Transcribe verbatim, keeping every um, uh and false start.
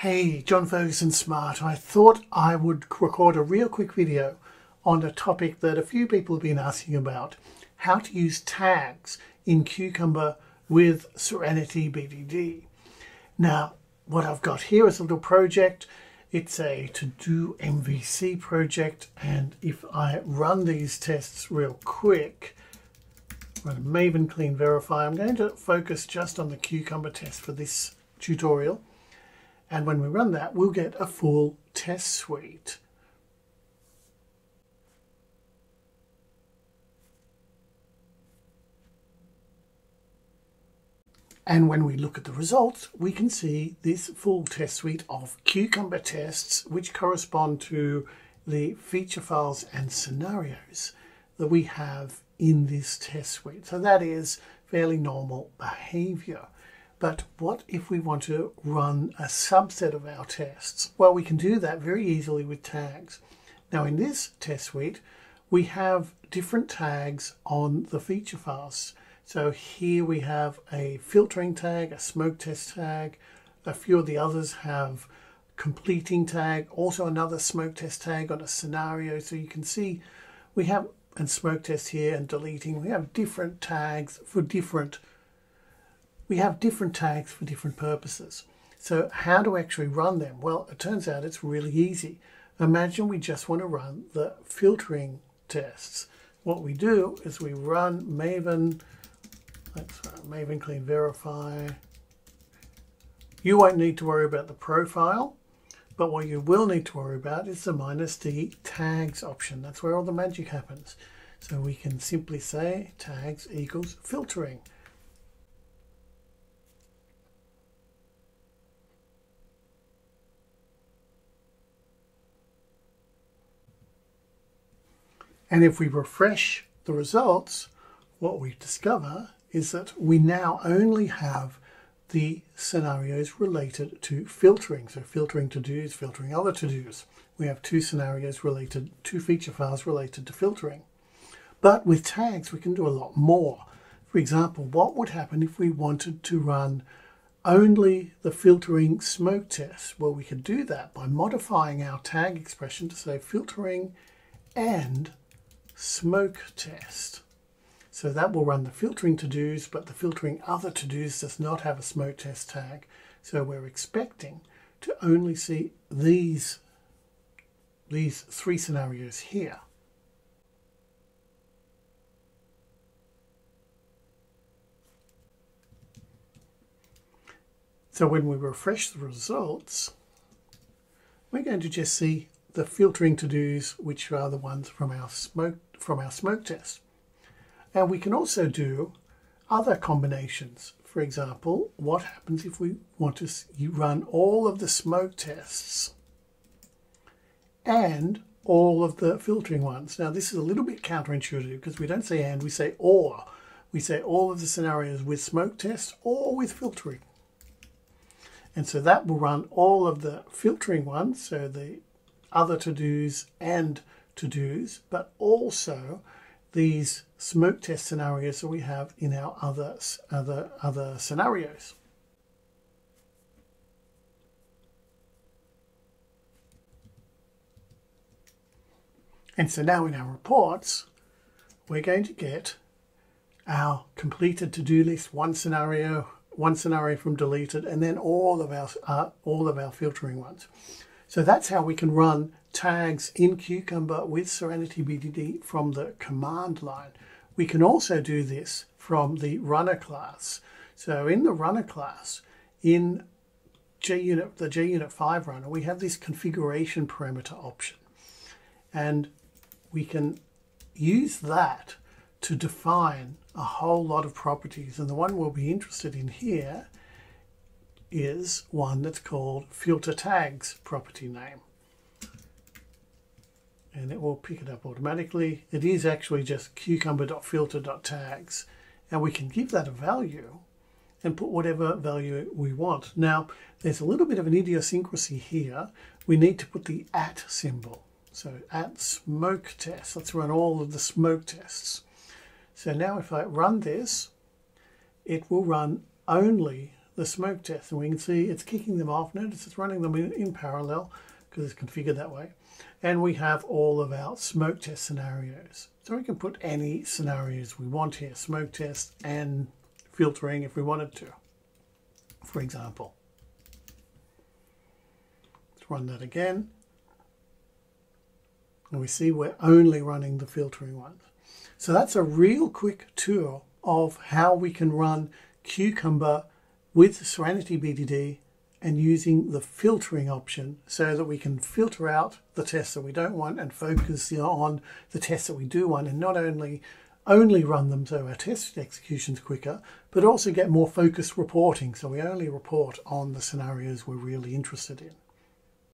Hey, John Ferguson Smart. I thought I would record a real quick video on a topic that a few people have been asking about, how to use tags in Cucumber with Serenity B D D. Now, what I've got here is a little project. It's a Todo M V C project, and if I run these tests real quick, run a Maven clean verify, I'm going to focus just on the Cucumber test for this tutorial. And when we run that, we'll get a full test suite. And when we look at the results, we can see this full test suite of Cucumber tests, which correspond to the feature files and scenarios that we have in this test suite. So that is fairly normal behavior. But what if we want to run a subset of our tests? Well, we can do that very easily with tags. Now, in this test suite, we have different tags on the feature files. So here we have a filtering tag, a smoke test tag. A few of the others have completing tag, also another smoke test tag on a scenario. So you can see we have, and smoke test here and deleting, we have different tags for different We have different tags for different purposes. So how do we actually run them? Well, it turns out it's really easy. Imagine we just want to run the filtering tests. What we do is we run Maven, let's run Maven clean verify. You won't need to worry about the profile, but what you will need to worry about is the minus D tags option. That's where all the magic happens. So we can simply say tags equals filtering. And if we refresh the results, what we discover is that we now only have the scenarios related to filtering. So filtering to-dos, filtering other to-dos. We have two scenarios related, two feature files related to filtering. But with tags, we can do a lot more. For example, what would happen if we wanted to run only the filtering smoke test? Well, we could do that by modifying our tag expression to say filtering and smoke test. So that will run the filtering to-dos, but the filtering other to-dos does not have a smoke test tag. So we're expecting to only see these, these three scenarios here. So when we refresh the results, we're going to just see the filtering to-dos, which are the ones from our smoke from our smoke test. And we can also do other combinations. For example, what happens if we want to run all of the smoke tests and all of the filtering ones? Now, this is a little bit counterintuitive because we don't say and, we say or. We say all of the scenarios with smoke tests or with filtering. And so that will run all of the filtering ones, so the other to-dos and to-dos, but also these smoke test scenarios that we have in our other, other, other scenarios. And so now in our reports, we're going to get our completed to-do list, one scenario, one scenario from deleted, and then all of our, uh, all of our filtering ones. So that's how we can run tags in Cucumber with Serenity B D D from the command line. We can also do this from the runner class. So in the runner class, in JUnit, the JUnit five runner, we have this configuration parameter option. And we can use that to define a whole lot of properties. And the one we'll be interested in here is one that's called filter tags property name, and it will pick it up automatically. It is actually just cucumber.filter.tags, and we can give that a value and put whatever value we want. Now, there's a little bit of an idiosyncrasy here. We need to put the at symbol. So at smoke test, let's run all of the smoke tests. So now if I run this, it will run only the smoke test, and we can see it's kicking them off. Notice it's running them in, in parallel because it's configured that way. And we have all of our smoke test scenarios. So we can put any scenarios we want here, smoke test and filtering if we wanted to, for example. Let's run that again. And we see we're only running the filtering ones. So that's a real quick tour of how we can run Cucumber with Serenity B D D and using the filtering option so that we can filter out the tests that we don't want and focus on the tests that we do want, and not only only run them so our test execution's quicker, but also get more focused reporting, so we only report on the scenarios we're really interested in.